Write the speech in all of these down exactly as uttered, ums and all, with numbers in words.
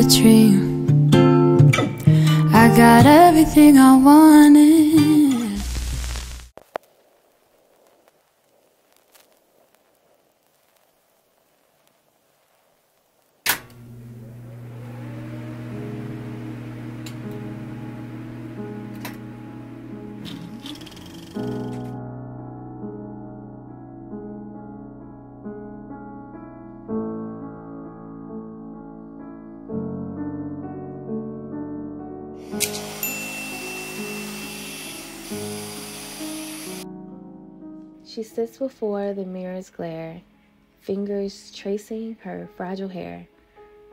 a dream. I got everything I wanted. She sits before the mirror's glare, fingers tracing her fragile hair,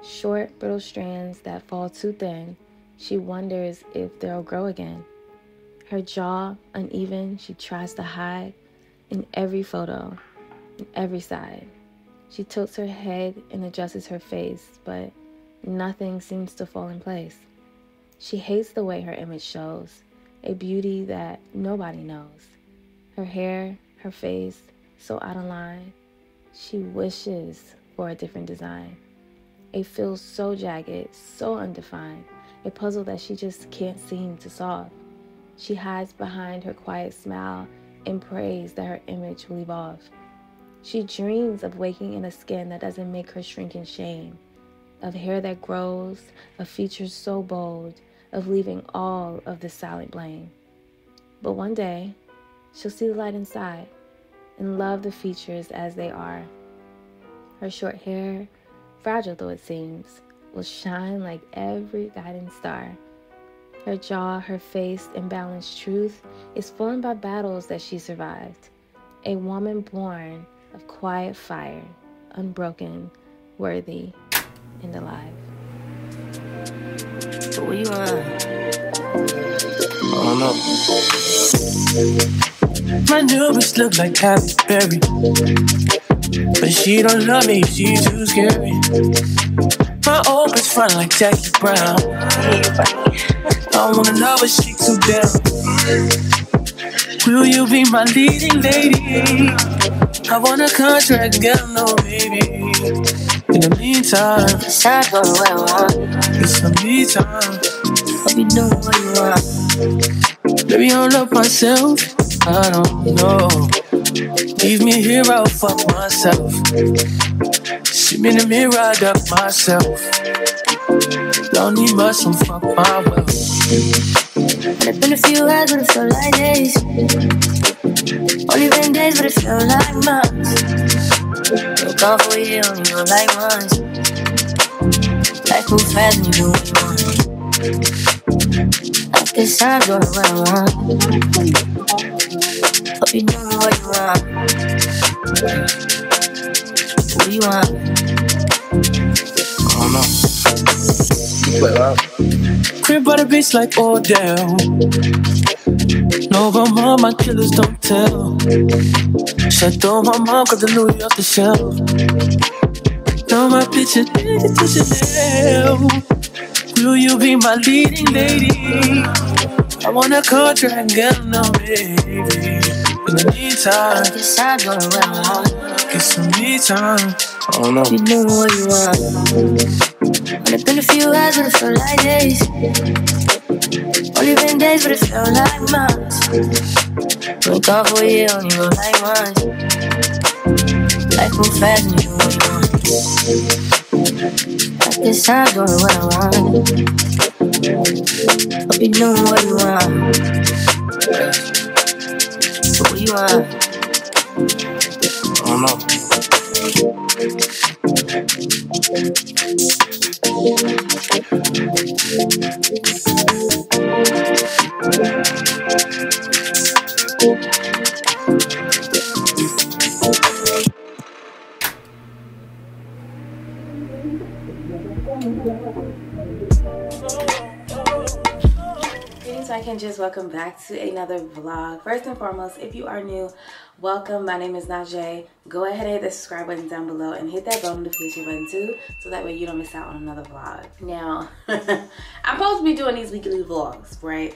short, brittle strands that fall too thin. She wonders if they'll grow again. Her jaw, uneven, she tries to hide in every photo, in every side. She tilts her head and adjusts her face, but nothing seems to fall in place. She hates the way her image shows, a beauty that nobody knows. Her hair, her face, so out of line. She wishes for a different design. It feels so jagged, so undefined, a puzzle that she just can't seem to solve. She hides behind her quiet smile and prays that her image will evolve. She dreams of waking in a skin that doesn't make her shrink in shame, of hair that grows, of features so bold, of leaving all of the silent blame. But one day, she'll see the light inside and love the features as they are. Her short hair, fragile though it seems, will shine like every guiding star. Her jaw, her face, and balanced truth is formed by battles that she survived. A woman born of quiet fire, unbroken, worthy, and alive. So where you are? I my new bitch look like Happy Berry, but she don't love me, she too scary. My old bitch front like Jackie Brown. I wanna know but she too down. Will you be my leading lady? I want a contract, girl, no baby. In the meantime, I go where I want. It's the meantime, let me know what you want. Baby, all up myself, I don't know. Leave me here, I'll fuck myself. See me in the mirror, I duck myself. Don't need much, I'm fuck my wealth. It's been a few hours, but it felt like days. Only been days, but it felt like months. Look out for you, only look like once. Life moves fast and you do what you want. I guess I'm going where I want. Hope you know what you want. What you want? I don't know. Play loud. Crib by the beach like Odell. No, my mom, my killers don't tell. Shut down my mom, got the Louis off the shelf. Now my picture did it to Chanel. Will you be my leading lady? I want a contract, girl, no baby. In the meantime, I guess I go where I want. It's the meantime, I don't know. You know what you want. Only been a few hours, but it felt like days. Only been days, but it felt like months. Look out for you, only look like once. Life moves fast and you know what you want. I guess I go where I want. Hope you know what you want. What you want? I don't know. Greetings, my kindreds. Welcome back to another vlog. First and foremost, if you are new, welcome. My name is Najé. Go ahead and hit the subscribe button down below and hit that bell notification button too, so that way you don't miss out on another vlog. Now, I'm supposed to be doing these weekly vlogs, right?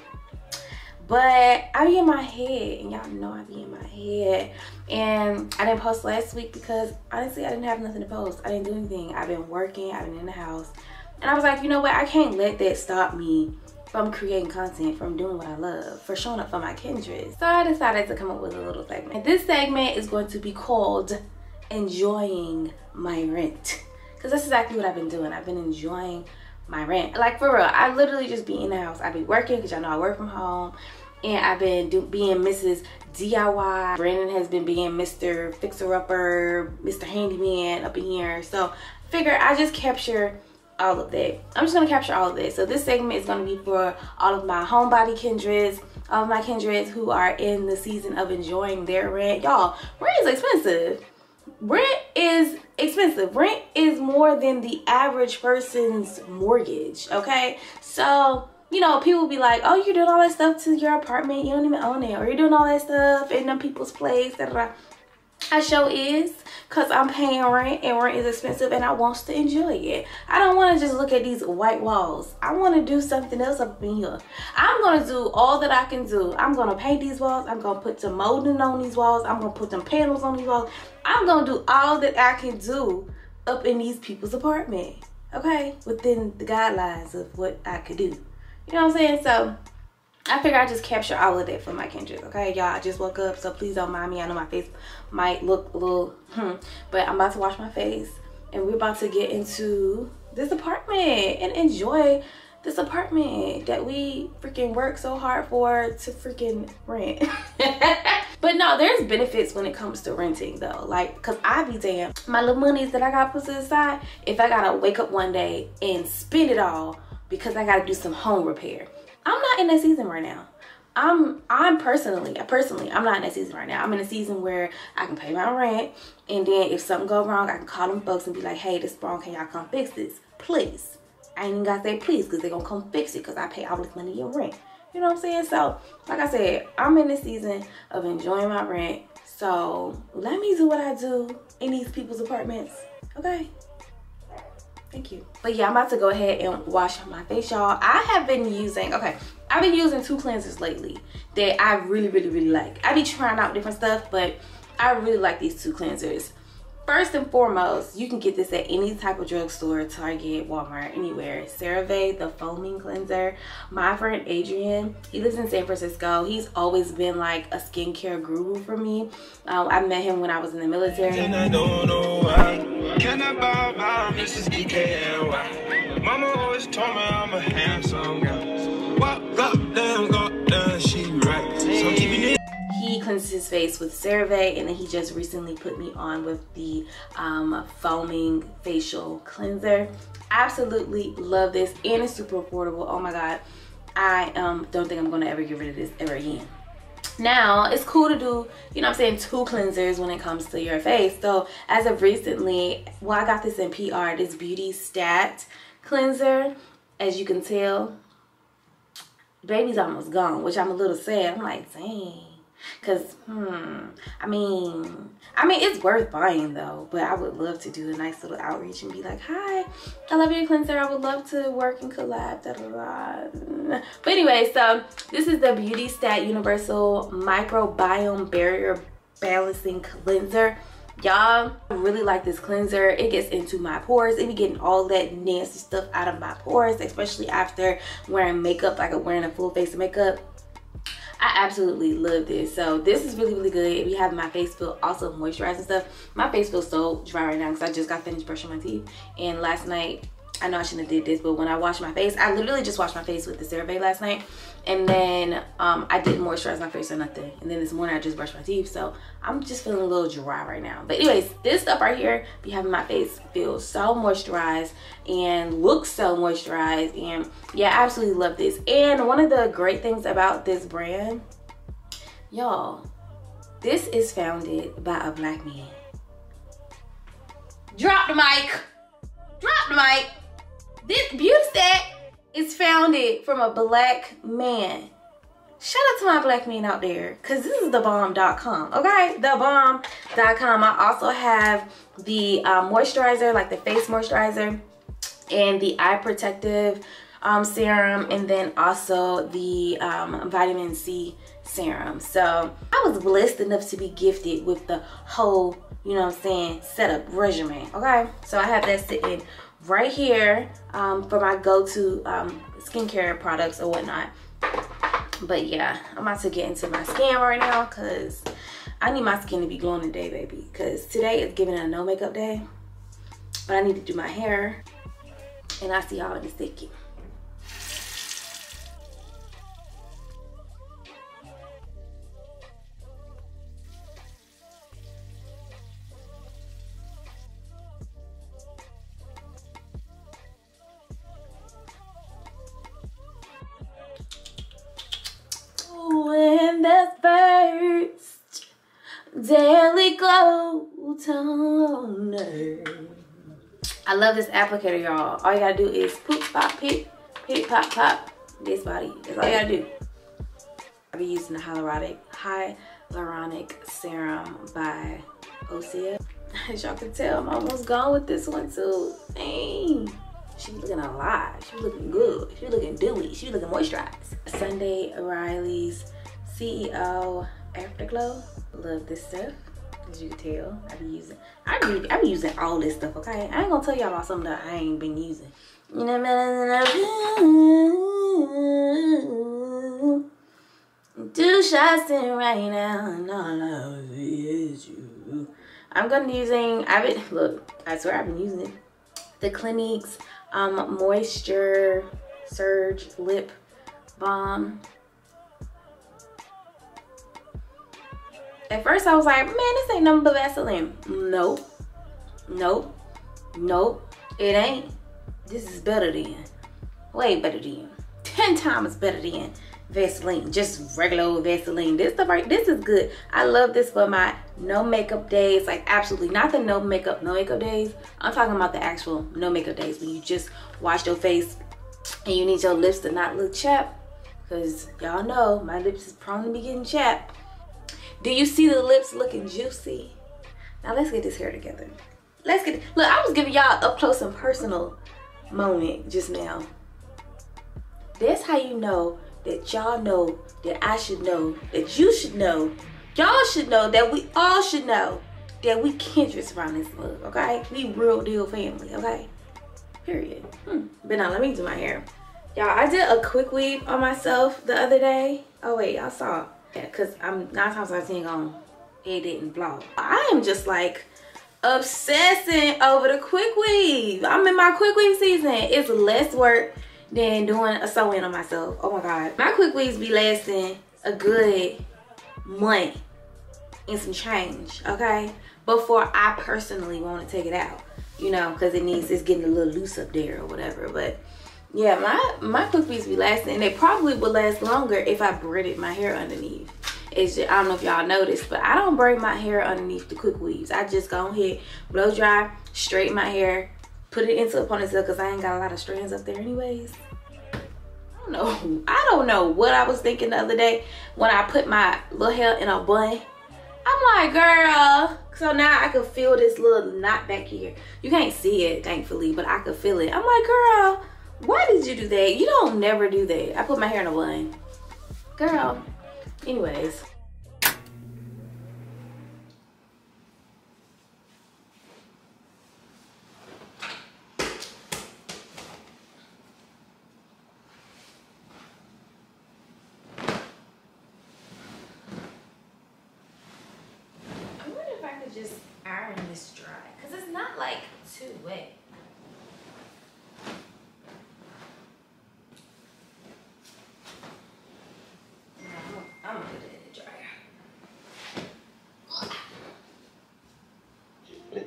But I be in my head, and y'all know I be in my head. And I didn't post last week because honestly, I didn't have nothing to post. I didn't do anything. I've been working, I've been in the house. And I was like, you know what? I can't let that stop me from creating content, from doing what I love, for showing up for my kindred. So I decided to come up with a little segment. And this segment is going to be called Enjoying My Rent. Because that's exactly what I've been doing. I've been enjoying my rent. Like, for real, I literally just be in the house. I be working, because y'all know I work from home. And I've been do being Missus D I Y. Brandon has been being Mister Fixer-Upper, Mister Handyman up in here. So figure I just capture all of that. I'm just gonna capture all of this. So this segment is gonna be for all of my homebody kindreds, all of my kindreds who are in the season of enjoying their rent. Y'all, rent is expensive. Rent is expensive. Rent is more than the average person's mortgage, okay? So, you know, people be like, oh, you're doing all that stuff to your apartment, you don't even own it, or you're doing all that stuff in them people's place, da da da. I show is, because I'm paying rent and rent is expensive and I want to enjoy it. I don't want to just look at these white walls. I want to do something else up in here. I'm going to do all that I can do. I'm going to paint these walls. I'm going to put some molding on these walls. I'm going to put some panels on these walls. I'm going to do all that I can do up in these people's apartment. Okay? Within the guidelines of what I could do. You know what I'm saying? So I figure I just capture all of that for my kindred, okay? Y'all, I just woke up, so please don't mind me. I know my face might look a little, hmm, but I'm about to wash my face, and we're about to get into this apartment and enjoy this apartment that we freaking work so hard for to freaking rent. But no, there's benefits when it comes to renting, though. Like, because I be damn, my little monies that I got put to the side, if I gotta wake up one day and spend it all because I gotta do some home repair. I'm not in that season right now. I'm I'm personally, personally, I'm not in that season right now. I'm in a season where I can pay my rent, and then if something go wrong, I can call them folks and be like, hey, this is wrong, can y'all come fix this? Please. I ain't even gotta say please, because they're gonna come fix it because I pay all this money your rent. You know what I'm saying? So, like I said, I'm in this season of enjoying my rent. So let me do what I do in these people's apartments. Okay? Thank you. But yeah, I'm about to go ahead and wash my face, y'all. I have been using, okay, I've been using two cleansers lately that I really, really, really like. I be trying out different stuff, but I really like these two cleansers. First and foremost, you can get this at any type of drugstore, Target, Walmart, anywhere. CeraVe, the foaming cleanser. My friend Adrian, he lives in San Francisco. He's always been like a skincare guru for me. Um, I met him when I was in the military. And I don't know why. Can I buy my Missus D K N Y? Mama always told me I'm a handsome guy. What goddamn goddamn she right? So keep me. He cleanses his face with CeraVe, and then he just recently put me on with the um, foaming facial cleanser. Absolutely love this, and it's super affordable. Oh my God, I um, don't think I'm gonna ever get rid of this ever again. Now, it's cool to do, you know what I'm saying, two cleansers when it comes to your face. So as of recently, well, I got this in P R, this BeautyStat cleanser. As you can tell, baby's almost gone, which I'm a little sad. I'm like, dang. Cause hmm, I mean, I mean it's worth buying though. But I would love to do a nice little outreach and be like, "Hi, I love your cleanser. I would love to work and collab." Da, da, da. But anyway, so this is the BeautyStat Universal Microbiome Barrier Balancing Cleanser. Y'all, I really like this cleanser. It gets into my pores. It be getting all that nasty stuff out of my pores, especially after wearing makeup, like wearing a full face of makeup. I absolutely love this. So this is really, really good. If you have my face feel also moisturized and stuff. My face feels so dry right now because I just got finished brushing my teeth. And last night, I know I shouldn't have did this, but when I washed my face, I literally just washed my face with the CeraVe last night. And then um, I didn't moisturize my face or nothing. And then this morning, I just brushed my teeth. So I'm just feeling a little dry right now. But anyways, this stuff right here, be having my face feel so moisturized and look so moisturized. And yeah, I absolutely love this. And one of the great things about this brand, y'all, this is founded by a black man. Drop the mic. Drop the mic. This BeautyStat is founded from a black man. Shout out to my black men out there, because this is the bomb dot com, okay? the bomb dot com. I also have the uh, moisturizer, like the face moisturizer, and the eye protective um, serum, and then also the um, vitamin C serum. So I was blessed enough to be gifted with the whole, you know what I'm saying, setup regimen, okay? So I have that sitting right here um, for my go-to um, skincare products or whatnot. But yeah, I'm about to get into my skin right now because I need my skin to be glowing today, baby. Because today is giving a no makeup day, but I need to do my hair. And I see y'all in a second. Daily Glow Toner. I love this applicator, y'all. All you gotta do is poop, pop, pick, pick, pop, pop. This body. That's all you gotta do. I'll be using the hyaluronic, hyaluronic serum by Osea. As y'all can tell, I'm almost gone with this one too. Dang. She looking alive. She looking good. She looking dewy. She looking moisturized. Sunday Riley's C E O Afterglow. Love this stuff, as you can tell. I be using, I be, I be using all this stuff, okay? I ain't gonna tell y'all about something that I ain't been using. You know what I mean? Two shots in right now, and all I see is you. I'm gonna be using, I've been, look, I swear I've been using it. The Clinique's um, Moisture Surge Lip Balm. At first I was like, man, this ain't nothing but Vaseline. Nope, nope, nope, it ain't. This is better than, way better than, ten times better than Vaseline, just regular old Vaseline. This stuff right, this is good. I love this for my no makeup days, like absolutely, not the no makeup, no makeup days. I'm talking about the actual no makeup days when you just wash your face and you need your lips to not look chapped, because y'all know my lips is prone to be getting chapped. Do you see the lips looking juicy? Now let's get this hair together. Let's get, look, I was giving y'all up close and personal moment just now. That's how you know that y'all know that I should know, that you should know, y'all should know, that we all should know that we kindreds around this mug, okay? We real deal family, okay? Period. Hmm. But now let me do my hair. Y'all, I did a quick weave on myself the other day. Oh wait, y'all saw. Yeah, cause I'm nine times out of ten gonna edit and vlog. I am just like obsessing over the quick weave. I'm in my quick weave season. It's less work than doing a sew-in on myself. Oh my God. My quick weaves be lasting a good month and some change, okay? Before I personally wanna take it out, you know, cause it needs, it's getting a little loose up there or whatever, but yeah, my, my quick weaves be lasting. They probably would last longer if I braided my hair underneath. It's just, I don't know if y'all noticed, but I don't braid my hair underneath the quick weaves. I just go ahead, blow dry, straighten my hair, put it into a ponytail because I ain't got a lot of strands up there anyways. I don't know. I don't know what I was thinking the other day when I put my little hair in a bun. I'm like, girl, so now I can feel this little knot back here. You can't see it, thankfully, but I could feel it. I'm like, girl, why did you do that? You don't never do that. I put my hair in a bun. Girl. Anyways. I wonder if I could just iron this dry. Because it's not like too wet.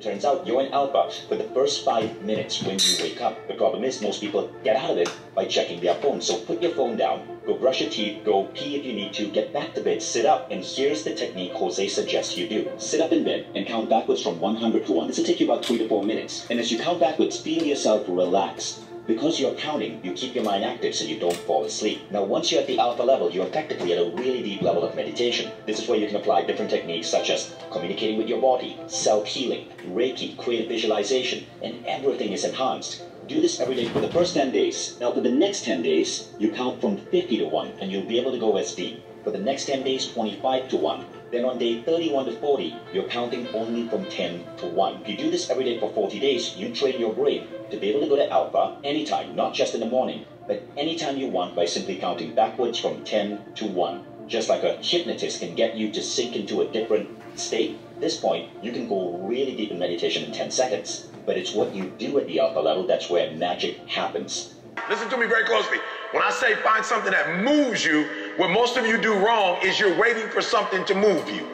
Turns out you're an alpha for the first five minutes when you wake up. The problem is most people get out of it by checking their phone. So put your phone down, go brush your teeth, go pee if you need to, get back to bed, sit up. And here's the technique Jose suggests you do. Sit up in bed and count backwards from one hundred to one. This will take you about three to four minutes. And as you count backwards, feel yourself relaxed. Because you're counting, you keep your mind active so you don't fall asleep. Now, once you're at the alpha level, you're technically at a really deep level of meditation. This is where you can apply different techniques such as communicating with your body, self-healing, Reiki, creative visualization, and everything is enhanced. Do this every day for the first ten days. Now, for the next ten days, you count from fifty to one, and you'll be able to go as deep. For the next ten days, twenty-five to one. Then on day thirty-one to forty, you're counting only from ten to one. If you do this every day for forty days, you train your brain to be able to go to Alpha anytime, not just in the morning, but anytime you want by simply counting backwards from ten to one. Just like a hypnotist can get you to sink into a different state, at this point, you can go really deep in meditation in ten seconds. But it's what you do at the Alpha level that's where magic happens. Listen to me very closely. When I say find something that moves you, what most of you do wrong is you're waiting for something to move you.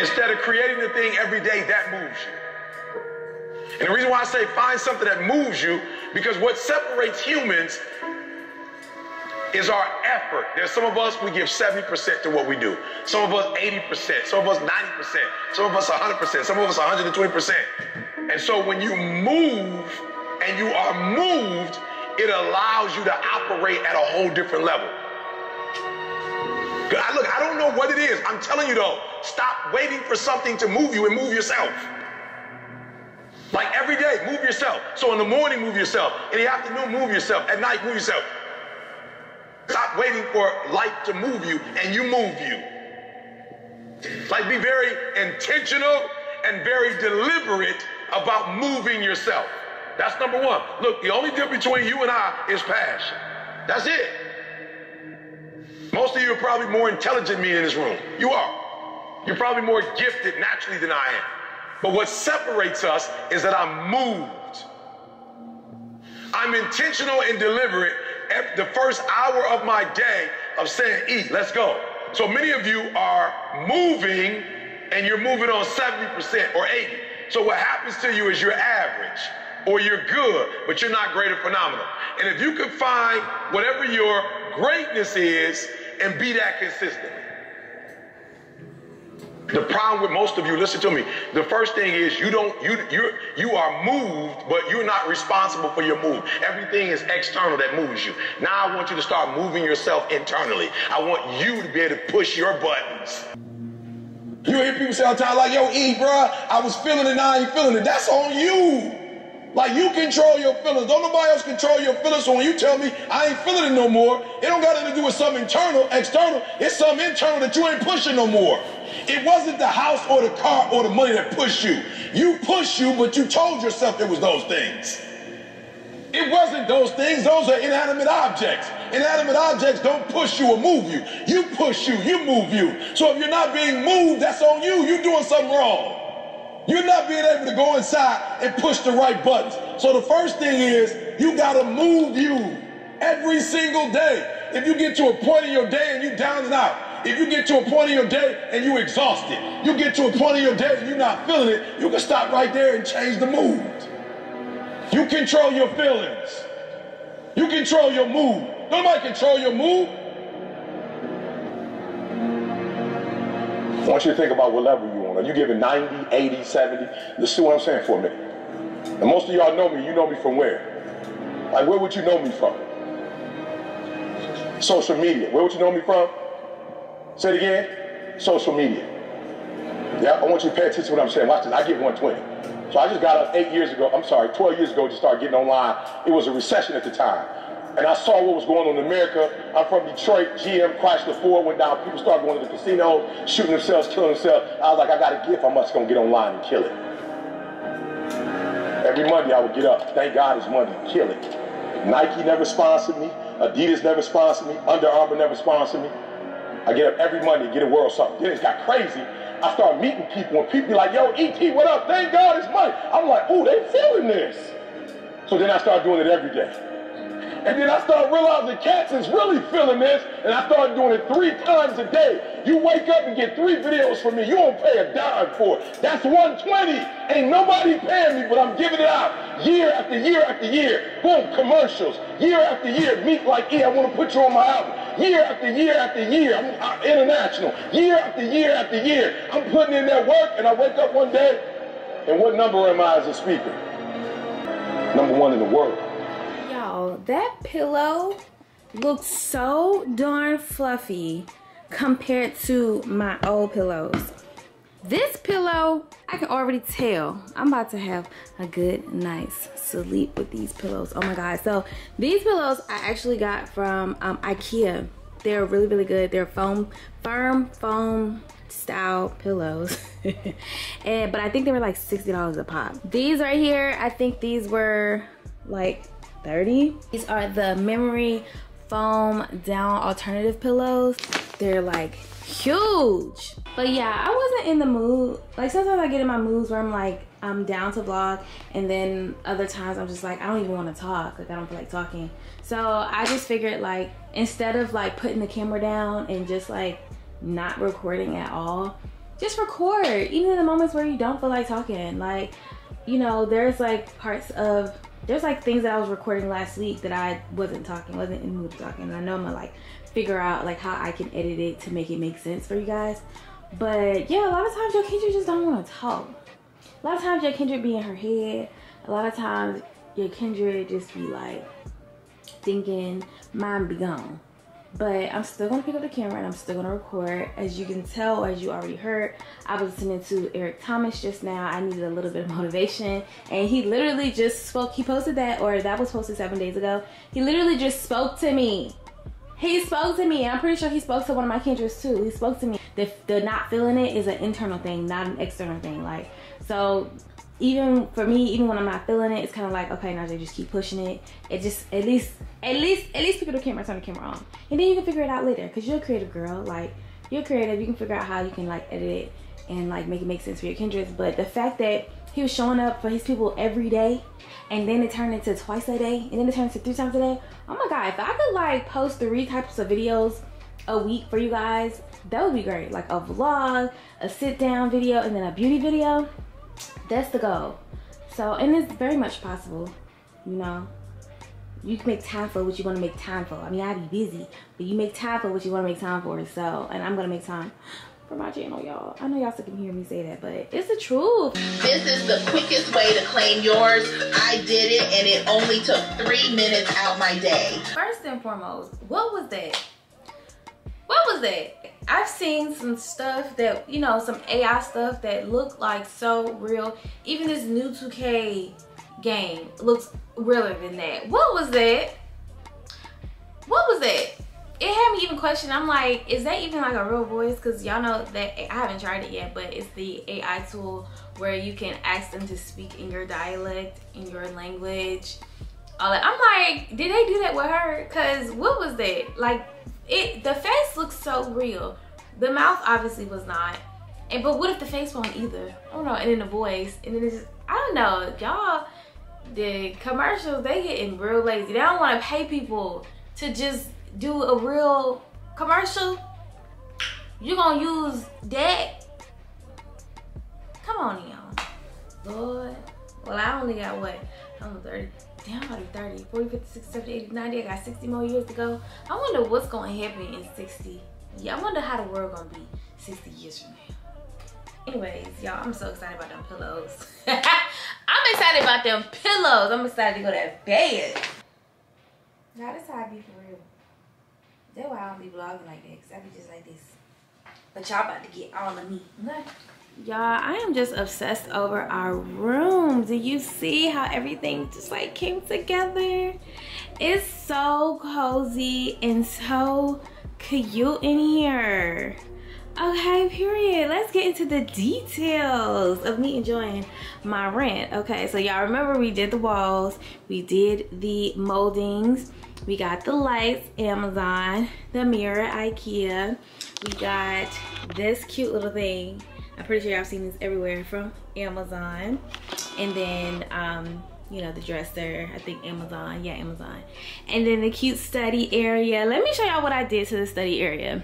Instead of creating the thing every day that moves you. And the reason why I say find something that moves you, because what separates humans is our effort. There's some of us, we give seventy percent to what we do. Some of us eighty percent, some of us ninety percent, some of us one hundred percent, some of us one hundred twenty percent. And so when you move and you are moved, it allows you to operate at a whole different level. I, look, I don't know what it is. I'm telling you though, stop waiting for something to move you and move yourself. Like every day, move yourself. So in the morning, move yourself. In the afternoon, move yourself. At night, move yourself. Stop waiting for life to move you, and you move you. Like, be very intentional and very deliberate about moving yourself. That's number one. Look, the only difference between you and I is passion. That's it. Most of you are probably more intelligent than me in this room. You are. You're probably more gifted naturally than I am. But what separates us is that I'm moved. I'm intentional and deliberate the first hour of my day of saying, eat, let's go. So many of you are moving and you're moving on seventy percent or eighty. So what happens to you is you're average or you're good, but you're not great or phenomenal. And if you could find whatever your greatness is and be that consistently. The problem with most of you, listen to me, the first thing is you don't, you you you are moved, but you're not responsible for your move. Everything is external that moves you. Now I want you to start moving yourself internally. I want you to be able to push your buttons. You hear people say all the time, like, yo, E, bro, I was feeling it, now I ain't feeling it. That's on you. Like, you control your feelings. Don't nobody else control your feelings. So when you tell me I ain't feeling it no more, it don't got nothing to do with something internal, external. It's something internal that you ain't pushing no more. It wasn't the house or the car or the money that pushed you. You pushed you, but you told yourself it was those things. It wasn't those things. Those are inanimate objects. Inanimate objects don't push you or move you. You push you, you move you. So if you're not being moved, that's on you. You're doing something wrong. You're not being able to go inside and push the right buttons. So the first thing is you gotta move you every single day. If you get to a point in your day and you down and out, if you get to a point in your day and you exhausted, you get to a point in your day and you're not feeling it, you can stop right there and change the mood. You control your feelings. You control your mood. Nobody control your mood. I want you to think about what level you're on. Are you giving ninety, eighty, seventy? Let's see what I'm saying for a minute. And most of y'all know me. You know me from where? Like, where would you know me from? Social media. Where would you know me from? Say it again, social media. Yeah, I want you to pay attention to what I'm saying. Watch this, I get one twenty. So I just got up eight years ago, I'm sorry, twelve years ago, just started getting online. It was a recession at the time. And I saw what was going on in America. I'm from Detroit, G M, Chrysler, Ford went down. People started going to the casinos, shooting themselves, killing themselves. I was like, I got a gift, I'm just gonna get online and kill it. Every Monday I would get up, thank God it's Monday, kill it. Nike never sponsored me, Adidas never sponsored me, Under Armour never sponsored me. I get up every Monday, get a world something. Then it got crazy. I start meeting people, and people be like, yo, E T, what up? Thank God it's Monday. I'm like, ooh, they feeling this. So then I start doing it every day. And then I start realizing cats is really feeling this, and I started doing it three times a day. You wake up and get three videos from me. You don't pay a dime for it. That's one twenty. Ain't nobody paying me, but I'm giving it out year after year after year. Boom, commercials. Year after year, meet like, E, I want to put you on my album. Year after year after year, I'm, I'm international. Year after year after year, I'm putting in that work, and I wake up one day, and what number am I as a speaker? Number one in the world. Y'all, that pillow looks so darn fluffy compared to my old pillows. This pillow, I can already tell I'm about to have a good night's sleep with these pillows. Oh my God. So these pillows I actually got from um, IKEA. They're really, really good. They're foam, firm foam style pillows. and but I think they were like sixty dollars a pop. These right here, I think these were like thirty. These are the memory foam down alternative pillows. They're like huge. But yeah, I wasn't in the mood. Like sometimes I get in my moods where I'm like, I'm down to vlog, and then other times I'm just like, I don't even want to talk. Like I don't feel like talking. So I just figured like, instead of like putting the camera down and just like not recording at all, just record, even in the moments where you don't feel like talking. Like, you know, there's like parts of, there's like things that I was recording last week that I wasn't talking, wasn't in the mood to talking. And I know I'm gonna like figure out like how I can edit it to make it make sense for you guys. But yeah, a lot of times your Kendrick just don't wanna talk. A lot of times your Kendrick be in her head. A lot of times your Kendrick just be like thinking, mine be gone. But I'm still gonna pick up the camera and I'm still gonna record. As you can tell, as you already heard, I was listening to Eric Thomas just now. I needed a little bit of motivation. And he literally just spoke, he posted that, or that was posted seven days ago. He literally just spoke to me. He spoke to me, and I'm pretty sure he spoke to one of my Kendricks too. He spoke to me. The, the not feeling it is an internal thing, not an external thing. Like, so even for me, even when I'm not feeling it, it's kind of like, okay, Najé, just keep pushing it. It just, at least, at least, at least pick up the camera, turn the camera on. And then you can figure it out later, because you're a creative girl. Like, you're creative, you can figure out how you can like edit it and like make it make sense for your Kendricks. But the fact that he was showing up for his people every day, and then it turned into twice a day, and then it turned into three times a day. Oh my God, if I could like post three types of videos a week for you guys, that would be great. Like a vlog, a sit down video, and then a beauty video. That's the goal. So, and it's very much possible, you know. You can make time for what you want to make time for. I mean, I be busy, but you make time for what you want to make time for. So, and I'm going to make time for my channel, y'all. I know y'all still can hear me say that, but it's the truth. This is the quickest way to claim yours. I did it, and it only took three minutes out my day. First and foremost, what was that? What was that? I've seen some stuff that, you know, some A I stuff that looked like so real. Even this new two K game looks realer than that. What was that? What was that? It had me even question. I'm like, is that even like a real voice? Because y'all know that, I haven't tried it yet, but it's the A I tool where you can ask them to speak in your dialect, in your language, all that. I'm like, did they do that with her? Because what was that? Like, It the face looks so real. The mouth obviously was not, and but what if the face won't either? I don't know. And then the voice, and then it's just, I don't know. Y'all, the commercials, they getting real lazy. They don't want to pay people to just do a real commercial. You gonna use that? Come on, y'all. Lord, well I only got what? I'm thirty. Damn, I'm about to be thirty, forty, fifty, sixty, seventy, eighty, ninety. I got sixty more years to go. I wonder what's going to happen in sixty. Yeah, I wonder how the world going to be sixty years from now. Anyways, y'all, I'm so excited about them pillows. I'm excited about them pillows. I'm excited to go to bed. Now, that's how I be for real. That's why I don't be vlogging like that, because I be just like this. But y'all about to get all of me. Y'all, I am just obsessed over our room. Do you see how everything just like came together? It's so cozy and so cute in here. Okay, period. Let's get into the details of me enjoying my rent. Okay, so y'all remember we did the walls, we did the moldings, we got the lights, Amazon, the mirror, IKEA. We got this cute little thing. I'm pretty sure y'all seen this everywhere from Amazon. And then, um, you know, the dresser, I think Amazon, yeah, Amazon. And then the cute study area. Let me show y'all what I did to the study area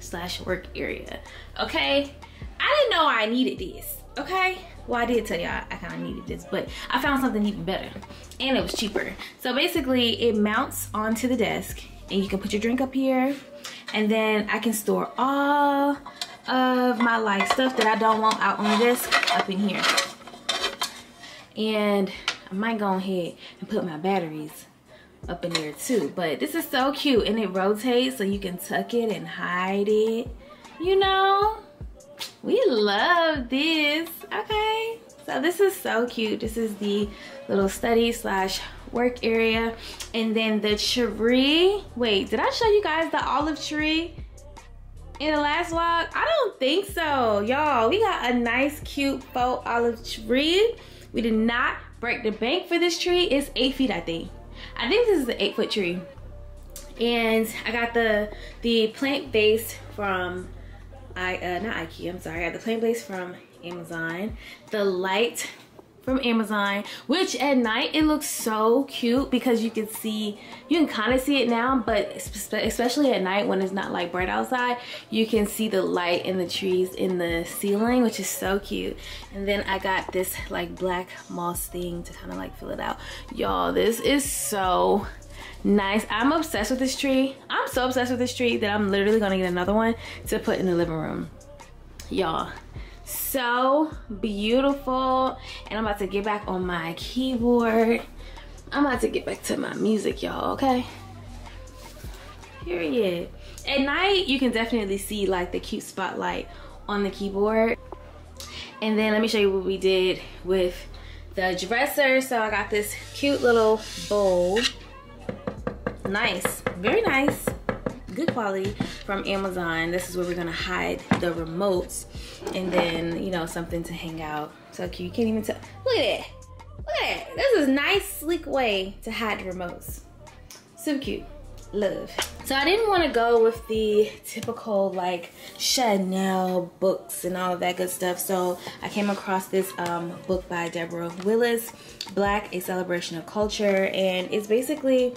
slash work area, okay? I didn't know I needed this, okay? Well, I did tell y'all I kinda needed this, but I found something even better and it was cheaper. So basically it mounts onto the desk and you can put your drink up here, and then I can store all of my like stuff that I don't want out on the desk up in here. And I might go ahead and put my batteries up in there too. But this is so cute, and it rotates so you can tuck it and hide it, you know. We love this. Okay, so this is so cute. This is the little study slash work area. And then the tree, wait, did I show you guys the olive tree? in the last vlog? I don't think so, y'all. We got a nice, cute faux olive tree. We did not break the bank for this tree. It's eight feet, I think. I think this is an eight foot tree. And I got the the plant base from, I uh, not IKEA, I'm sorry. I got the plant base from Amazon. The light from Amazon, which at night it looks so cute because you can see, you can kind of see it now, but especially at night when it's not like bright outside, you can see the light in the trees in the ceiling, which is so cute. And then I got this like black moss thing to kind of like fill it out. Y'all, this is so nice. I'm obsessed with this tree. I'm so obsessed with this tree that I'm literally gonna get another one to put in the living room. Y'all, so beautiful. And I'm about to get back on my keyboard. I'm about to get back to my music, y'all, okay? Period. At night, you can definitely see like the cute spotlight on the keyboard. And then let me show you what we did with the dresser. So I got this cute little bowl. Nice, very nice. Good quality from Amazon. This is where we're gonna hide the remotes, and then, you know, something to hang out. So cute, you can't even tell. Look at that, look at that. This is a nice, sleek way to hide the remotes. So cute, love. So I didn't wanna go with the typical like Chanel books and all of that good stuff. So I came across this um, book by Deborah Willis, Black, A Celebration of Culture, and it's basically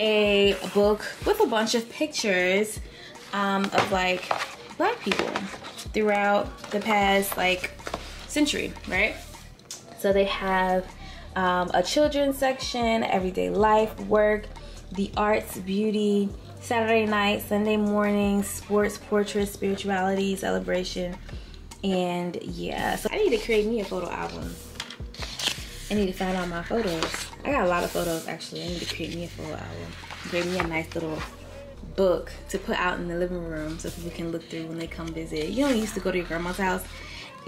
a book with a bunch of pictures um, of like black people throughout the past like century, right? So they have um, a children's section, everyday life, work, the arts, beauty, Saturday night, Sunday morning, sports, portraits, spirituality, celebration, and yeah. So I need to create me a photo album. I need to find all my photos. I got a lot of photos, actually. I need to create me a photo album. Create me a nice little book to put out in the living room so people can look through when they come visit. You know, we used to go to your grandma's house,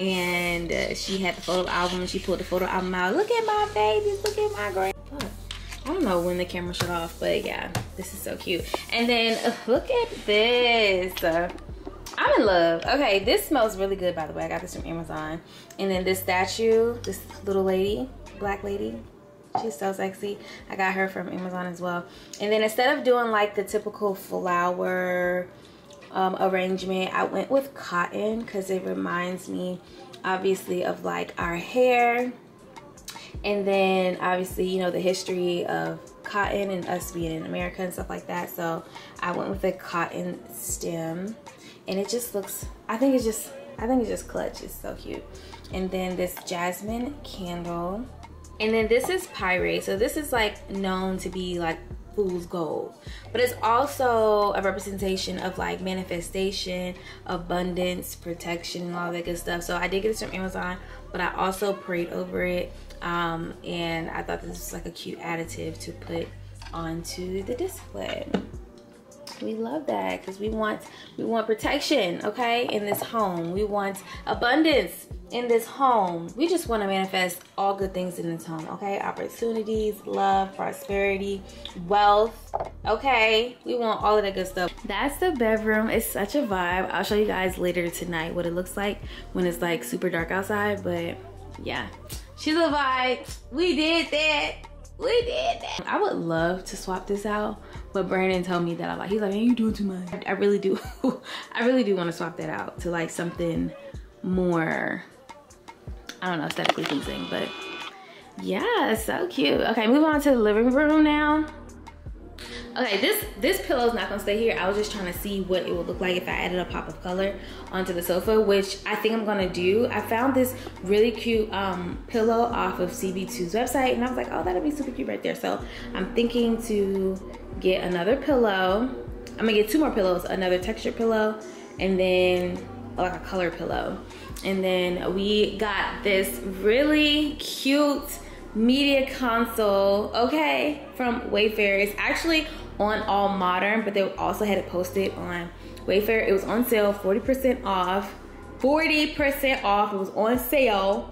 and uh, she had the photo album, and she pulled the photo album out. Look at my babies, look at my grand. Fuck. I don't know when the camera shut off, but yeah, this is so cute. And then uh, look at this. Uh, I'm in love. Okay, this smells really good, by the way. I got this from Amazon. And then this statue, this little lady, black lady. She's so sexy. I got her from Amazon as well. And then instead of doing like the typical flower um, arrangement, I went with cotton because it reminds me obviously of like our hair. And then obviously, you know, the history of cotton and us being in America and stuff like that. So I went with a cotton stem, and it just looks, I think it's just, I think it's just clutch. It's so cute. And then this jasmine candle. And then this is pyrite, so this is like known to be like fool's gold, but it's also a representation of like manifestation, abundance, protection, and all that good stuff. So I did get this from Amazon, but I also prayed over it, um, and I thought this was like a cute additive to put onto the display. We love that because we want we want protection, okay, in this home. We want abundance in this home. We just want to manifest all good things in this home, okay? Opportunities, love, prosperity, wealth, okay? We want all of that good stuff. That's the bedroom. It's such a vibe. I'll show you guys later tonight what it looks like when it's like super dark outside, but yeah. She's a vibe. We did that. We did that. I would love to swap this out, but Brandon told me that I'm like, he's like, hey, you doing too much. I really do, I really do want to swap that out to like something more, I don't know, aesthetically pleasing, but yeah, it's so cute. Okay, move on to the living room now. Okay, this, this pillow's not gonna stay here. I was just trying to see what it would look like if I added a pop of color onto the sofa, which I think I'm gonna do. I found this really cute um, pillow off of C B two's website, and I was like, oh, that'll be super cute right there. So I'm thinking to get another pillow. I'm gonna get two more pillows, another textured pillow, and then like a color pillow. And then we got this really cute media console, okay, from Wayfair. It's actually on All Modern, but they also had it posted on Wayfair. It was on sale, forty percent off. forty percent off, it was on sale,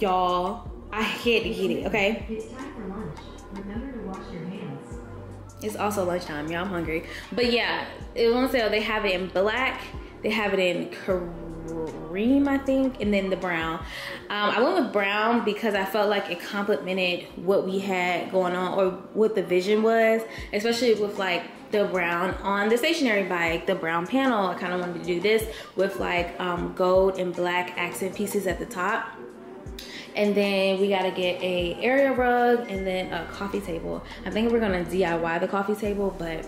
y'all. I had to get it, okay? It's time for lunch. Remember to wash your hands. It's also lunchtime, y'all, I'm hungry. But yeah, it was on sale. They have it in black, They have it in cream, I think, and then the brown. Um, I went with brown because I felt like it complemented what we had going on or what the vision was, especially with like the brown on the stationary bike, the brown panel. I kind of wanted to do this with like um, gold and black accent pieces at the top. And then we gotta get a area rug and then a coffee table. I think we're gonna D I Y the coffee table, but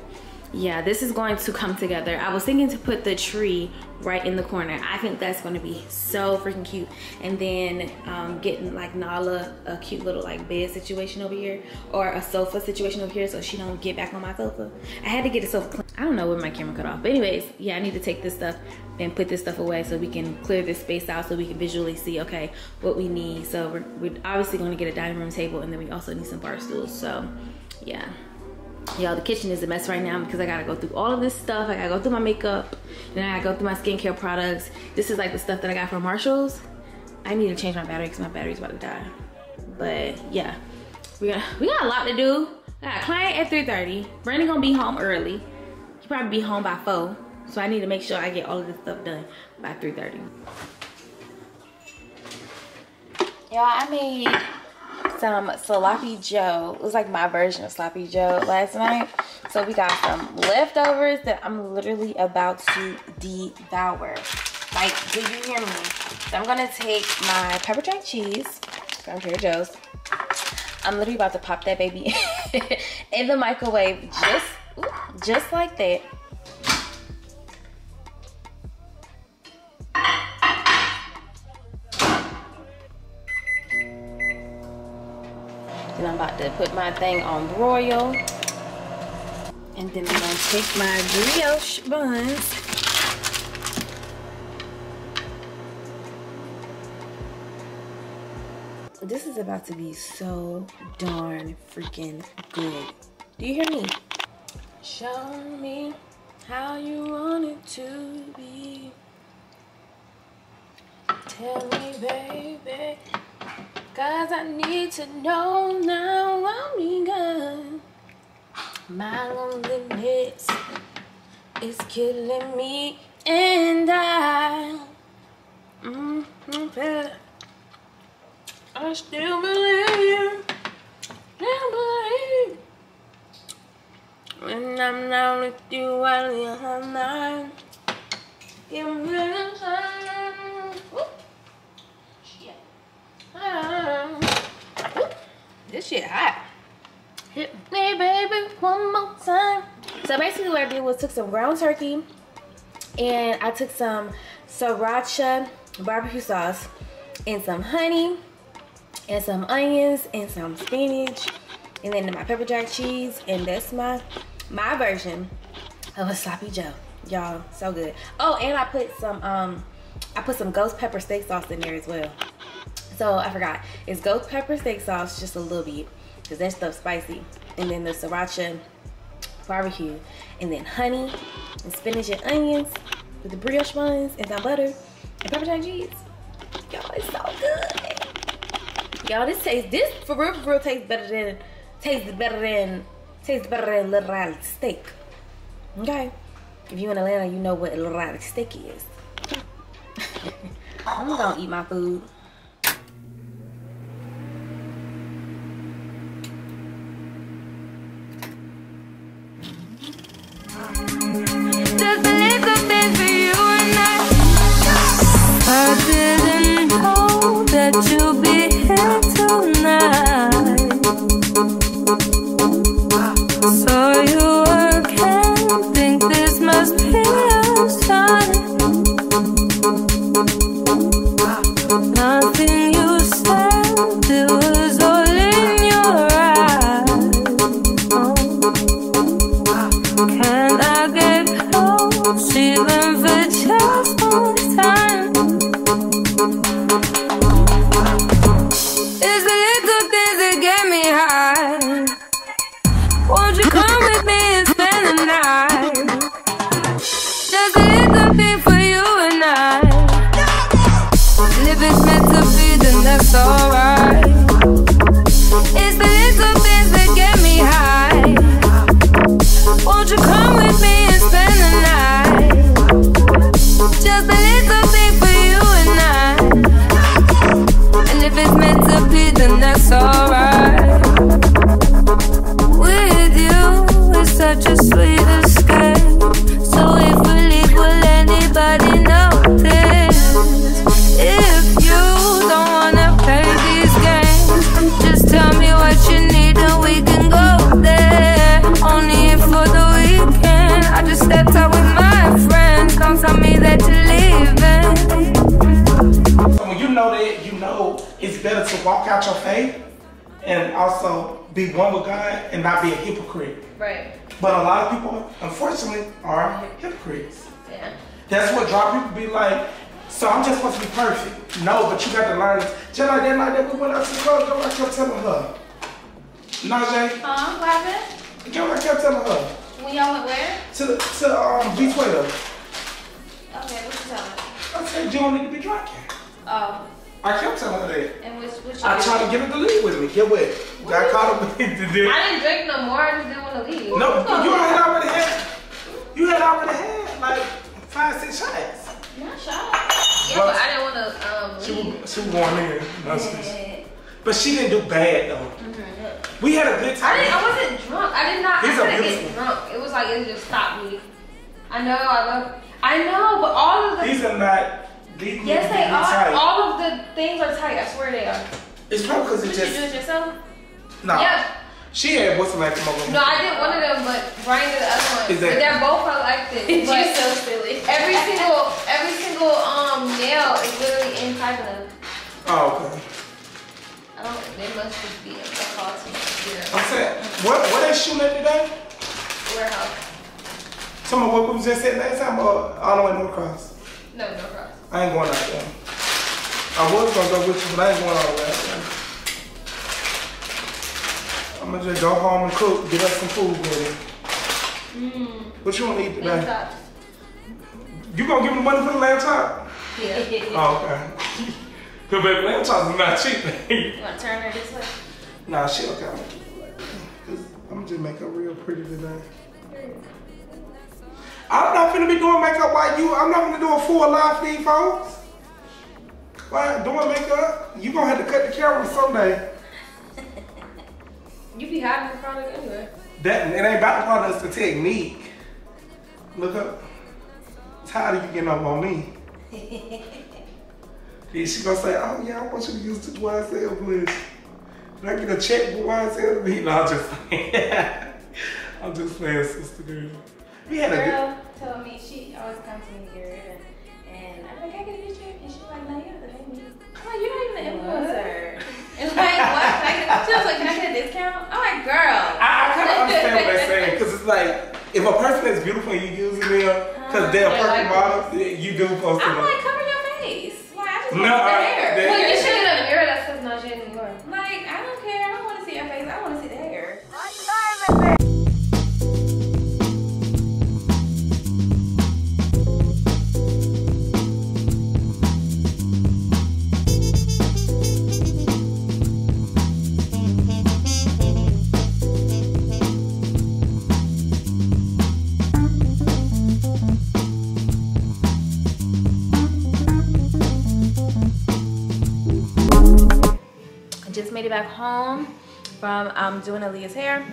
yeah, this is going to come together. I was thinking to put the tree right in the corner. I think that's gonna be so freaking cute. And then um, getting like Nala a cute little like bed situation over here or a sofa situation over here so she don't get back on my sofa. I had to get a sofa clean. I don't know where my camera cut off. But anyways, yeah, I need to take this stuff and put this stuff away so we can clear this space out so we can visually see, okay, what we need. So we're, we're obviously gonna get a dining room table and then we also need some bar stools, so yeah. Y'all, the kitchen is a mess right now because I gotta go through all of this stuff. I gotta go through my makeup, then I gotta go through my skincare products. This is like the stuff that I got from Marshall's. I need to change my battery because my battery's about to die. But yeah, we got, we got a lot to do. I got a client at three thirty. Brandon gonna be home early. He'll probably be home by four. So I need to make sure I get all of this stuff done by three thirty. Y'all, I made some sloppy joe. It was like my version of sloppy joe last night. So we got some leftovers that I'm literally about to devour. Like, do you hear me? So I'm gonna take my pepper jack cheese from Trader Joe's. I'm literally about to pop that baby in the microwave just, just like that. I'm about to put my thing on broil. And then I'm gonna take my brioche buns. This is about to be so darn freaking good. Do you hear me? Show me how you want it to be. Tell me, baby. 'Cause I need to know now, I'm eager. My loneliness is killing me, and I, mm-hmm, I still believe, still believe. When I'm not with you, I live all night. Give me the time. Um, this shit hot. Hit me, baby, one more time. So basically what I did was took some ground turkey and I took some sriracha barbecue sauce and some honey and some onions and some spinach and then my pepper jack cheese, and that's my my version of a sloppy joe. Y'all, so good. Oh, and I put some um I put some ghost pepper steak sauce in there as well. So I forgot, it's ghost pepper steak sauce, just a little bit, because that stuff's spicy. And then the sriracha barbecue, and then honey, and spinach and onions, with the brioche buns, and some butter, and pepper jack cheese. Y'all, it's so good. Y'all, this tastes, this for real, for real tastes better than, tastes better than, tastes better than Little Riley steak. Okay? If you in Atlanta, you know what Little Riley steak is. I'm gonna eat my food. Won't you come with me? walk out your faith and also be one with God and not be a hypocrite. Right. But a lot of people, unfortunately, are hypocrites. Yeah. That's what draw people be like, so I'm just supposed to be perfect. No, but you got to learn. Just like that night that we went out to the club, girl, I kept telling her. Najé? Huh? What happened? Girl, I kept telling her. When y'all went where? To the, to um, Beach Waiter. Okay, what you telling her? I said, you don't need to be drinking. Oh. I kept telling her that. And which, which I tried to get her to leave with me. Get what? Got caught up with the dick. I didn't drink no more. I just didn't want to leave. No, you had already had. You had already had like five, six shots. Not shots. Yeah, well, but I didn't want to um, leave. She was warm in. No, yeah. But she didn't do bad though. Mm-hmm. We had a good time. I didn't. I wasn't drunk. I did not. He's I didn't get one. drunk. It was like it just stopped me. I know. I love. I know. But all of the. These are not. They yes, they are. Tight. All of the things are tight. I swear they are. It's probably because it just. Did you do it yourself? No. Nah. Yeah. She had what's like come over. No, I did one of them, but Brian did the other one. Exactly. But they're both elected. She's so silly. Every single, every single um nail is literally inside of them. Oh, okay. I don't. They must just be a call to yeah. I'm saying, what what they shooting at today? Warehouse. Some of what we was just saying last time, or all the way to Norcross? No, Norcross. I ain't going out there. I was gonna go with you, but I ain't going out there. I'm gonna just go home and cook, get us some food with me. Mm. What you wanna eat today? You gonna give me the money for the laptop? Yeah. Oh, okay. Cause baby, laptops are not cheap. You wanna turn her this way? Nah, she okay. I'm gonna keep it like that. I'm gonna just make her real pretty today. I'm not finna be doing makeup like you. I'm not finna do a full live feed, folks. Like doing makeup, you gonna have to cut the camera someday. You be hiding the product anyway. That it ain't about the product, it's the technique. Look up. I'm tired of you getting up on me. Then she gonna say, "Oh yeah, I want you to use the Y S L blush. Did I get a check for Y S L?" No, I'm just saying. I'm just saying, sister girl. We had a girl good... told me she always comes to me to get rid of, and I'm like, I get a picture, and she's like, no, you're the baby. I'm like, you're not even an influencer. And like, what? She was like, can I get a discount? I'm like, girl. I, I kind of understand what they're saying, because it's like, if a person is beautiful and you use them, because they're a perfect model, you do post them. I'm like, cover your face. Like, I just want no, the hair. That, well, you should have done a mirror that says Najé anymore. Like, I don't care. I don't want to see your face. I want to see the hair. I'm sorry, baby. Made it back home from um, doing Aaliyah's hair,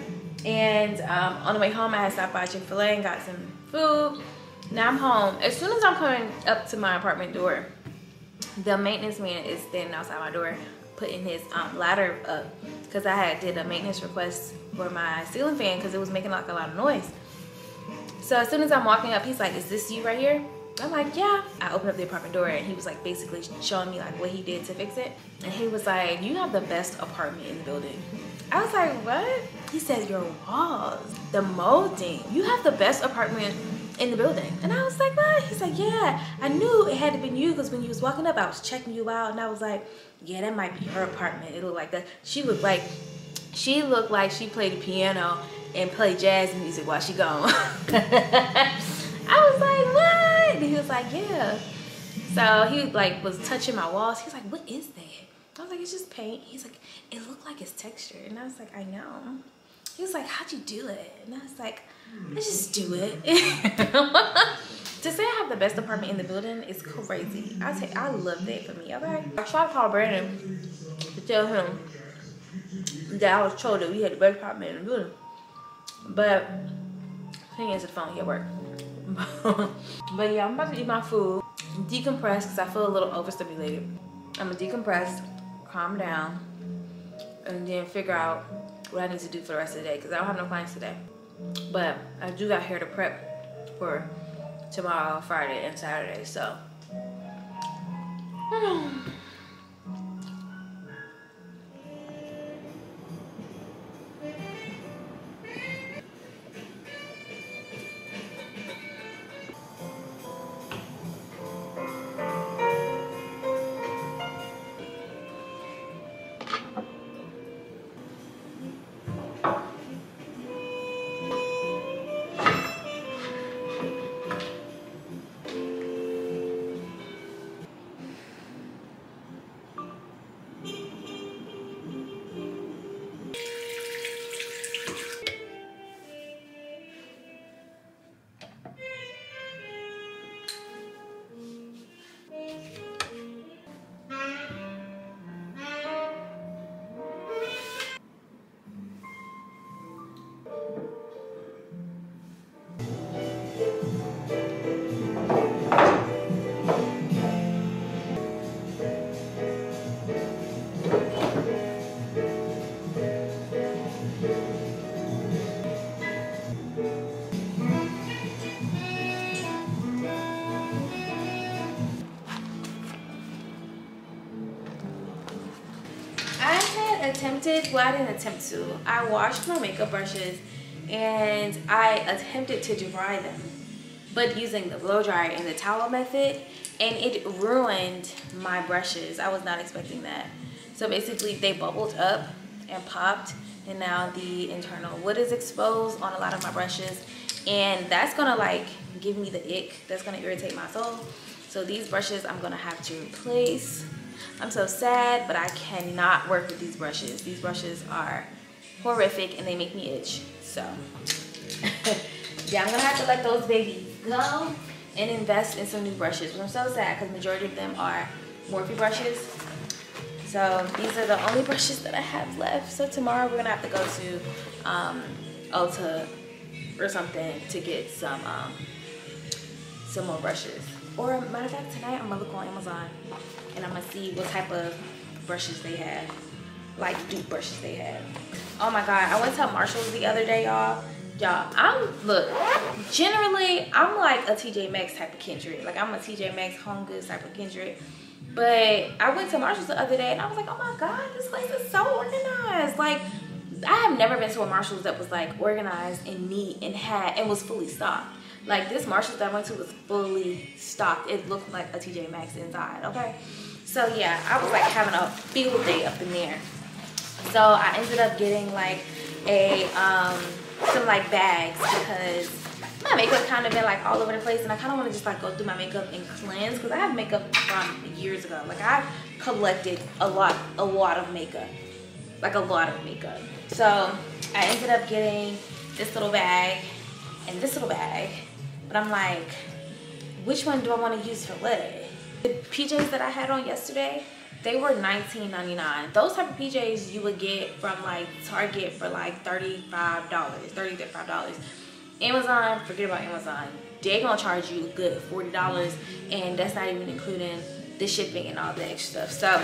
and um, on the way home I had stopped by Chick-fil-A and got some food. Now I'm home. As soon as I'm coming up to my apartment door, the maintenance man is standing outside my door putting his um, ladder up, because I had did a maintenance request for my ceiling fan because it was making like a lot of noise. So as soon as I'm walking up, he's like, is this you right here? I'm like, yeah. I opened up the apartment door and he was like basically showing me like what he did to fix it. And he was like, you have the best apartment in the building. I was like, what? He said, your walls, the molding, you have the best apartment in the building. And I was like, what? He's like, yeah, I knew it had to be you because when you was walking up, I was checking you out and I was like, yeah, that might be her apartment. It looked like that. She looked like, she looked like she played the piano and played jazz music while she gone. I was like, what? And he was like, yeah. So he like was touching my walls. He's like, what is that? I was like, it's just paint. He's like, it looked like it's textured. And I was like, I know. He was like, how'd you do it? And I was like, I just do it. To say I have the best apartment in the building is crazy. I take, I love that for me, okay? I tried to call Brandon to tell him that I was told that we had the best apartment in the building. But the thing is, the phone here worked. But yeah, I'm about to eat my food, decompress, because I feel a little overstimulated. I'm gonna decompress, calm down, and then figure out what I need to do for the rest of the day, because I don't have no clients today. But I do got hair to prep for tomorrow, Friday, and Saturday, so. attempted, well I didn't attempt to, I washed my makeup brushes and I attempted to dry them, but using the blow dryer and the towel method, and it ruined my brushes. I was not expecting that. So basically they bubbled up and popped, and now the internal wood is exposed on a lot of my brushes, and that's gonna like give me the ick, that's gonna irritate my soul. So these brushes I'm gonna have to replace. I'm so sad, but I cannot work with these brushes. These brushes are horrific and they make me itch. So yeah, I'm gonna have to let those babies go and invest in some new brushes, which I'm so sad because majority of them are Morphe brushes. So these are the only brushes that I have left. So tomorrow we're gonna have to go to um, Ulta or something to get some um, some more brushes. Or matter of fact, tonight I'm gonna look on Amazon and I'm gonna see what type of brushes they have, like dupe brushes they have. Oh my God, I went to Marshall's the other day, y'all. Y'all, I'm, look, generally I'm like a T J Maxx type of kindred. Like I'm a T J Maxx home goods type of kindred. But I went to Marshall's the other day and I was like, oh my God, this place is so organized. Like, I have never been to a Marshall's that was like organized and neat and had and was fully stocked. Like this Marshall's that I went to was fully stocked. It looked like a T J Maxx inside, okay? So yeah, I was like having a field day up in there. So I ended up getting like a, um, some like bags because my makeup kind of been like all over the place, and I kind of want to just like go through my makeup and cleanse because I have makeup from years ago. Like I've collected a lot, a lot of makeup, like a lot of makeup. So I ended up getting this little bag and this little bag, but I'm like, which one do I want to use for what? The P Js that I had on yesterday, they were nineteen ninety-nine. Those type of P Js you would get from like Target for like thirty-five dollars, thirty to thirty-five dollars. Amazon, forget about Amazon. They're gonna charge you a good forty dollars, and that's not even including the shipping and all the extra stuff. So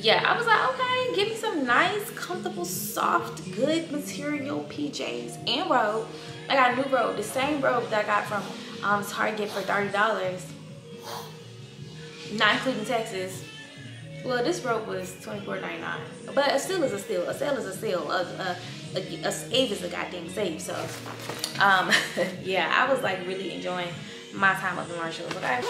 yeah, I was like, okay, give me some nice, comfortable, soft, good material P Js and robe. I got a new robe, the same robe that I got from um, Target for thirty dollars, not including taxes. Well, this robe was twenty-four ninety-nine, but a steal is a steal. A sale is a sale. A, a, a, a save is a goddamn save. So, um, yeah, I was like really enjoying my time at the Marshall's. Okay.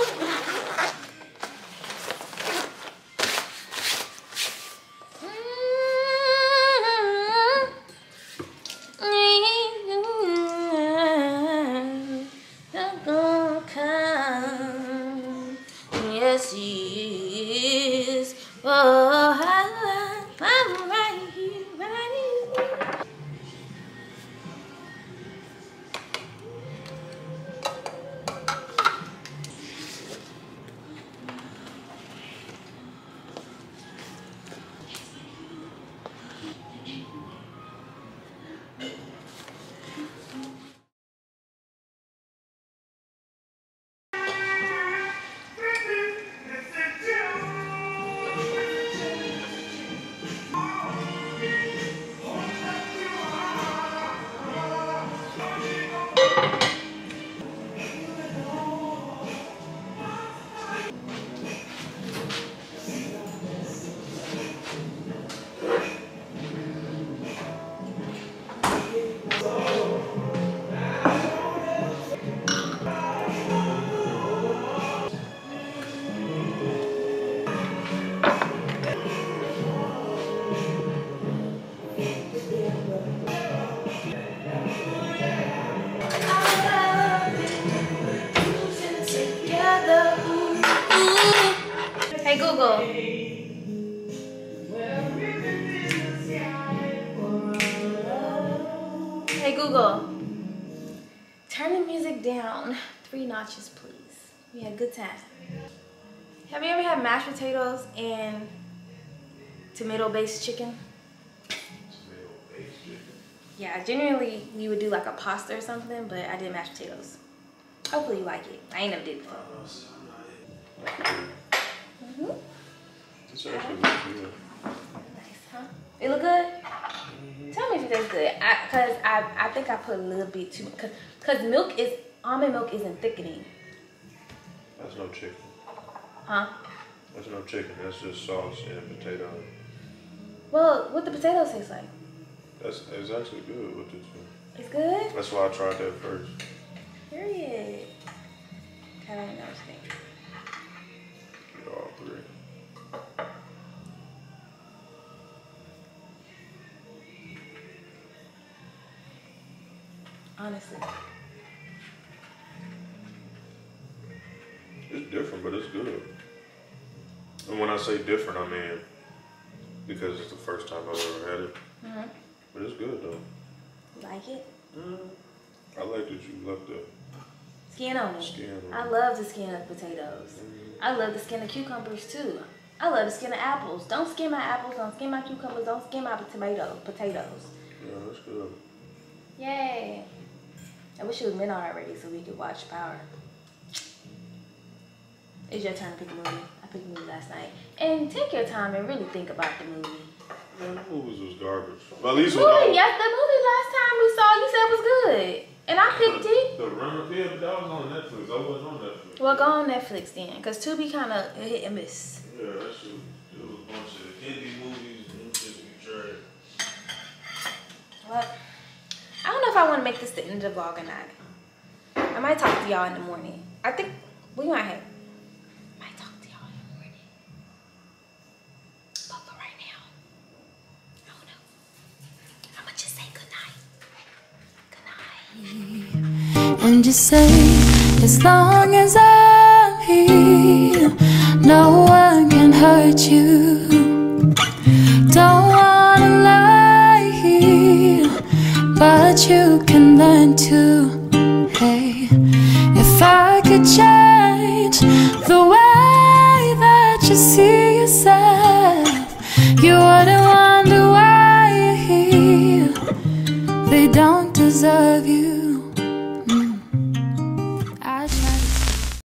Have you ever had mashed potatoes and tomato-based chicken? Tomato-based chicken? Yeah, generally we would do like a pasta or something, but I did mashed potatoes. Hopefully you like it. I ain't never did before. Mm-hmm. It's actually good. Nice, huh? It look good? Mm-hmm. Tell me if it tastes good. I, cause I, I think I put a little bit too much. Cause, cause milk is, almond milk isn't thickening. That's no chicken. Huh? That's no chicken. That's just sauce and potato. Well, what the potatoes taste like? That's it's actually good with the two. It's good? That's why I tried that first. Period. Kind of interesting. Get all three. Honestly. It's different, but it's good. And when I say different, I mean because it's the first time I've ever had it. Mm-hmm. But it's good though. Like it? Mm. I like that you left the skin on it. Skin on I love the skin of potatoes. Mm. I love the skin of cucumbers too. I love the skin of apples. Don't skin my apples. Don't skin my cucumbers. Don't skin my tomato potatoes. Yeah, that's good. Yay! I wish it was midnight already so we could watch Power. It's your turn to pick a movie. I picked a movie last night. And take your time and really think about the movie. Man, the movies was garbage. Well, at least movie, was yes, the movie last time we saw, you said it was good, and I picked it. The Runner, yeah, but that was on Netflix. I wasn't on Netflix. Well, go on Netflix then, cause Tubi kind of hit and miss. Yeah, that shit. It was a bunch of indie movies and shit we tried. Well, I don't know if I want to make this the end of the vlog or not. I might talk to y'all in the morning. I think we might have. And you say, as long as I'm here, no one can hurt you. Don't wanna lie here, but you can learn to. Hey, if I could change the way that you see yourself, you wouldn't wonder why you're here. They don't deserve you.